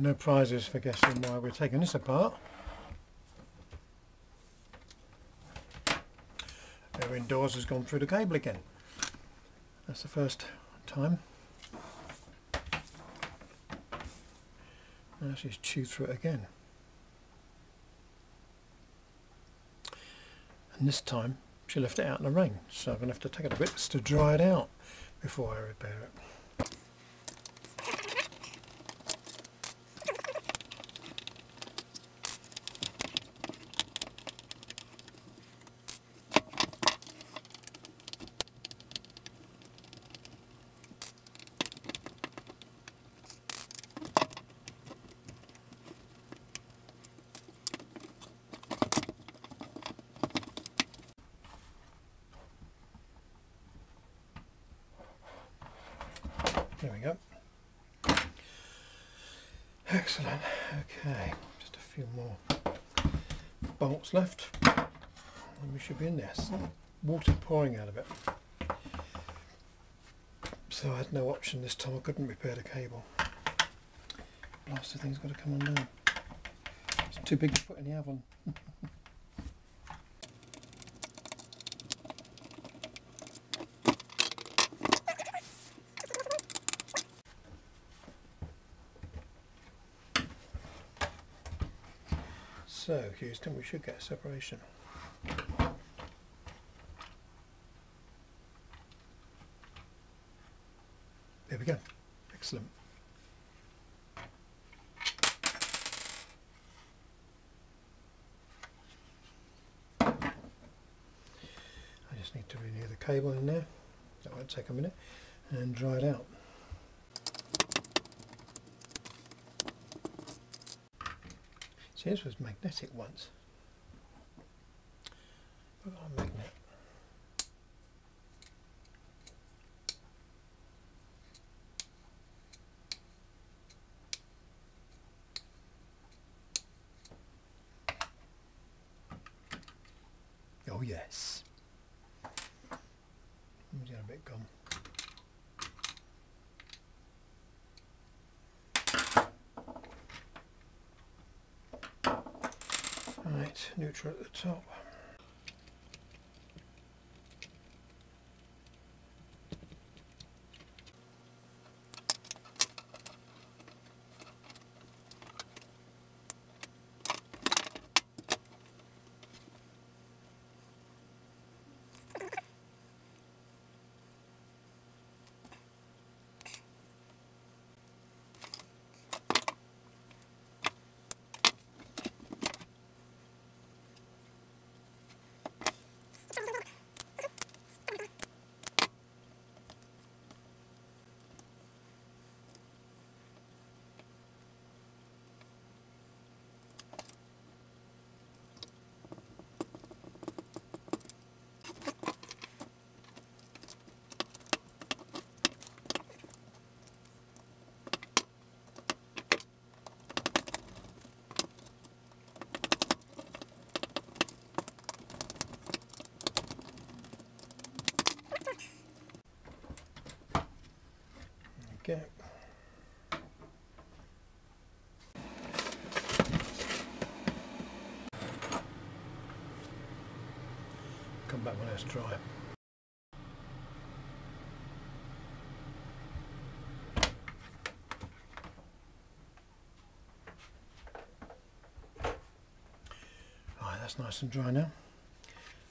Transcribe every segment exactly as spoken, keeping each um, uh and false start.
No prizes for guessing why we're taking this apart. Our indoors has gone through the cable again. That's the first time. Now she's chewed through it again. And this time she left it out in the rain, so I'm going to have to take it a bit to dry it out before I repair it. There we go. Excellent. Okay, just a few more bolts left and we should be in there. Some water pouring out of it. So I had no option this time, I couldn't repair the cable. Blasted thing's got to come undone. It's too big to put in the oven. So, Houston, we should get a separation. There we go. Excellent. I just need to renew the cable in there. That won't take a minute. And dry it out. See, this was magnetic once. Put on a magnet. Oh yes. Let me get a bit gone. Right, neutral at the top. Okay. Come back when it's dry. Alright, that's nice and dry now.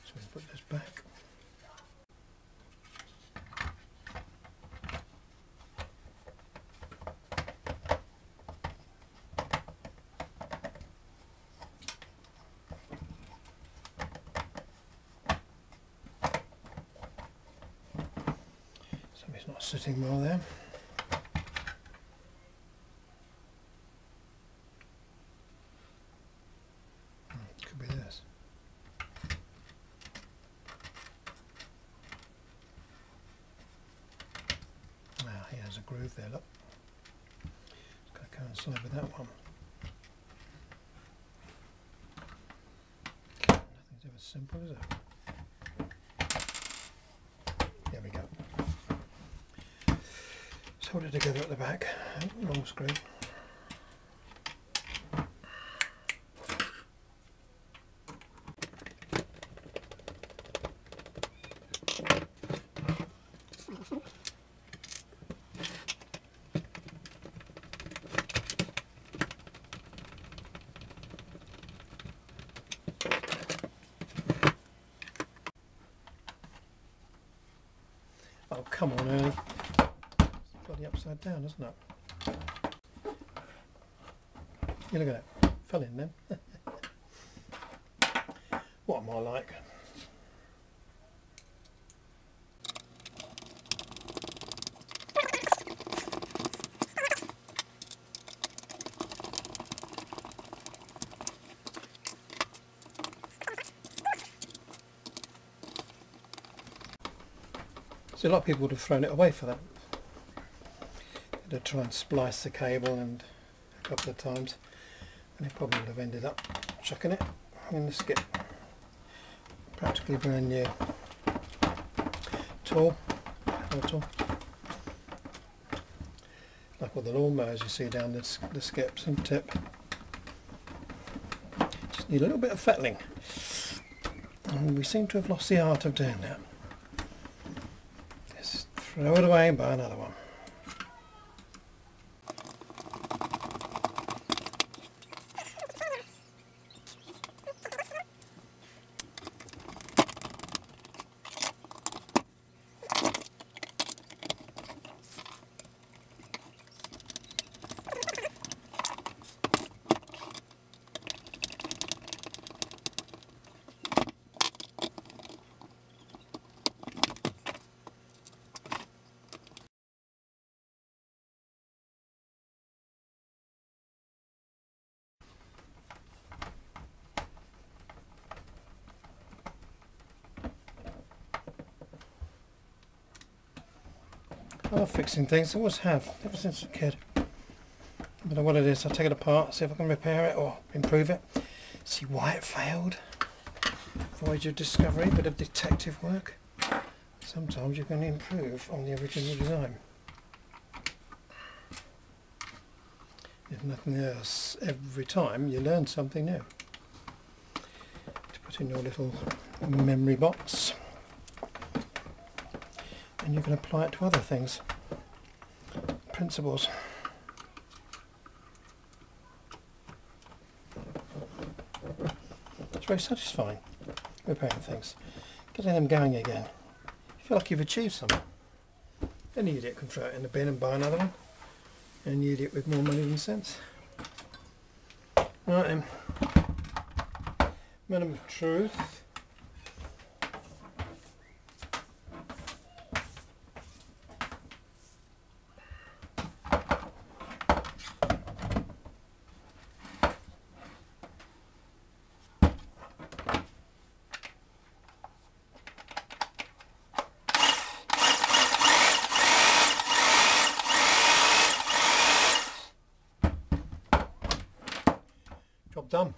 So we put this back. It's not sitting well there. It could be this. Wow, he has a groove there, look. It's going to coincide with that one. Nothing's ever simple, is it? Hold it together at the back. Oh, wrong screw. Oh, come on, Earth. It's bloody upside down, isn't it? You look at that. Fell in then. What am I like? So a lot of people would have thrown it away for that. They'd have tried and splice the cable and a couple of times, and they probably would have ended up chucking it in the skip. Practically brand new tool, tool. Like all the lawnmowers you see down the, the skips and tip. Just need a little bit of fettling, and we seem to have lost the art of doing that. Throw it away and buy another one. I love fixing things, I always have, ever since a kid. I don't know what it is, I'll take it apart, see if I can repair it or improve it. See why it failed. Voyage of discovery, bit of detective work. Sometimes you can improve on the original design. If nothing else, every time you learn something new. To put in your little memory box. And you can apply it to other things, principles. It's very satisfying repairing things, getting them going again. You feel like you've achieved something. Any idiot can throw it in the bin and buy another one. Any idiot with more money than sense. Right then, moment of truth. Done.